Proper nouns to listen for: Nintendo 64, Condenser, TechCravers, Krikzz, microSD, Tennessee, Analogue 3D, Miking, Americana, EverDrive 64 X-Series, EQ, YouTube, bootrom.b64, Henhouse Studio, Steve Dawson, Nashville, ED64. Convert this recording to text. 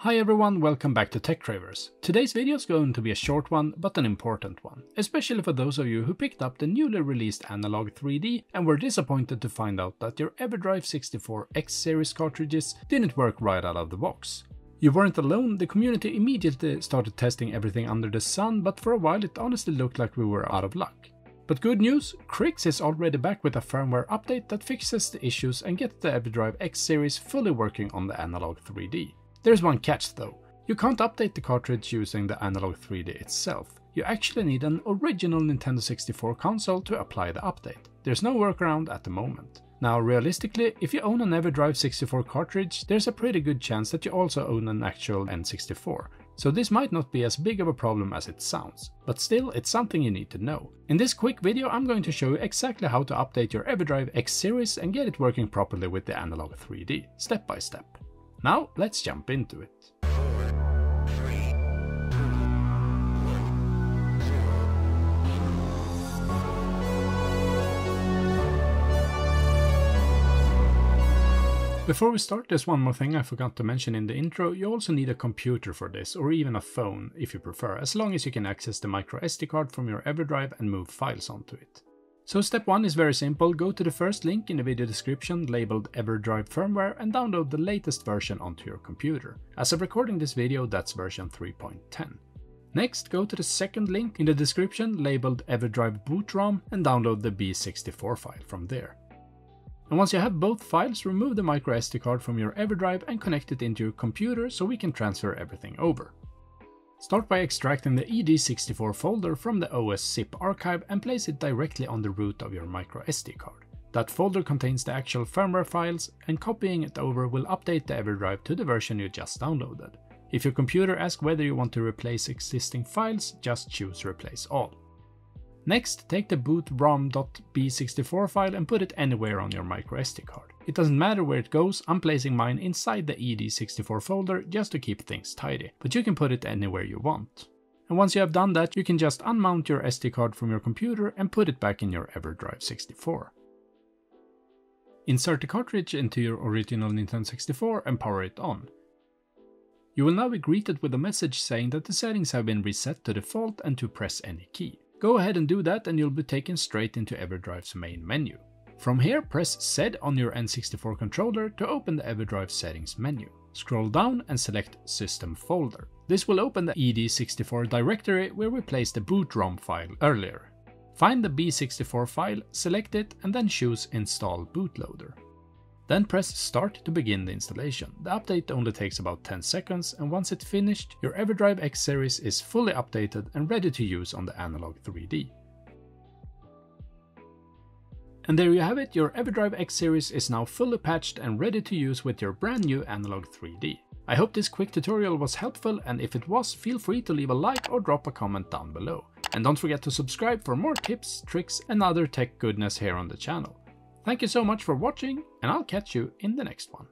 Hi everyone, welcome back to TechCravers. Today's video is going to be a short one, but an important one, especially for those of you who picked up the newly released Analogue 3D and were disappointed to find out that your EverDrive 64 X-Series cartridges didn't work right out of the box. You weren't alone, the community immediately started testing everything under the sun, but for a while it honestly looked like we were out of luck. But good news, Krikzz is already back with a firmware update that fixes the issues and gets the EverDrive X-Series fully working on the Analogue 3D. There's one catch though. You can't update the cartridge using the Analogue 3D itself. You actually need an original Nintendo 64 console to apply the update. There's no workaround at the moment. Now realistically, if you own an EverDrive 64 cartridge, there's a pretty good chance that you also own an actual N64. So this might not be as big of a problem as it sounds, but still it's something you need to know. In this quick video I'm going to show you exactly how to update your EverDrive X-Series and get it working properly with the Analogue 3D, step by step. Now, let's jump into it. Before we start, there's one more thing I forgot to mention in the intro. You also need a computer for this, or even a phone if you prefer, as long as you can access the microSD card from your EverDrive and move files onto it. So step 1 is very simple, go to the first link in the video description labeled EverDrive firmware and download the latest version onto your computer. As of recording this video, that's version 3.10. Next, go to the second link in the description labeled EverDrive bootrom and download the b64 file from there. And once you have both files, remove the microSD card from your EverDrive and connect it into your computer so we can transfer everything over. Start by extracting the ED64 folder from the OS zip archive and place it directly on the root of your microSD card. That folder contains the actual firmware files, and copying it over will update the EverDrive to the version you just downloaded. If your computer asks whether you want to replace existing files, just choose Replace All. Next, take the bootrom.b64 file and put it anywhere on your microSD card. It doesn't matter where it goes, I'm placing mine inside the ED64 folder just to keep things tidy, but you can put it anywhere you want. And once you have done that, you can just unmount your SD card from your computer and put it back in your EverDrive 64. Insert the cartridge into your original Nintendo 64 and power it on. You will now be greeted with a message saying that the settings have been reset to default and to press any key. Go ahead and do that and you'll be taken straight into EverDrive's main menu. From here, press Z on your N64 controller to open the EverDrive settings menu. Scroll down and select System folder. This will open the ED64 directory where we placed the bootrom file earlier. Find the B64 file, select it and then choose Install bootloader. Then press Start to begin the installation. The update only takes about 10 seconds and once it's finished, your EverDrive X-Series is fully updated and ready to use on the Analogue 3D. And there you have it, your EverDrive X-Series is now fully patched and ready to use with your brand new Analogue 3D. I hope this quick tutorial was helpful, and if it was, feel free to leave a like or drop a comment down below. And don't forget to subscribe for more tips, tricks and other tech goodness here on the channel. Thank you so much for watching, and I'll catch you in the next one.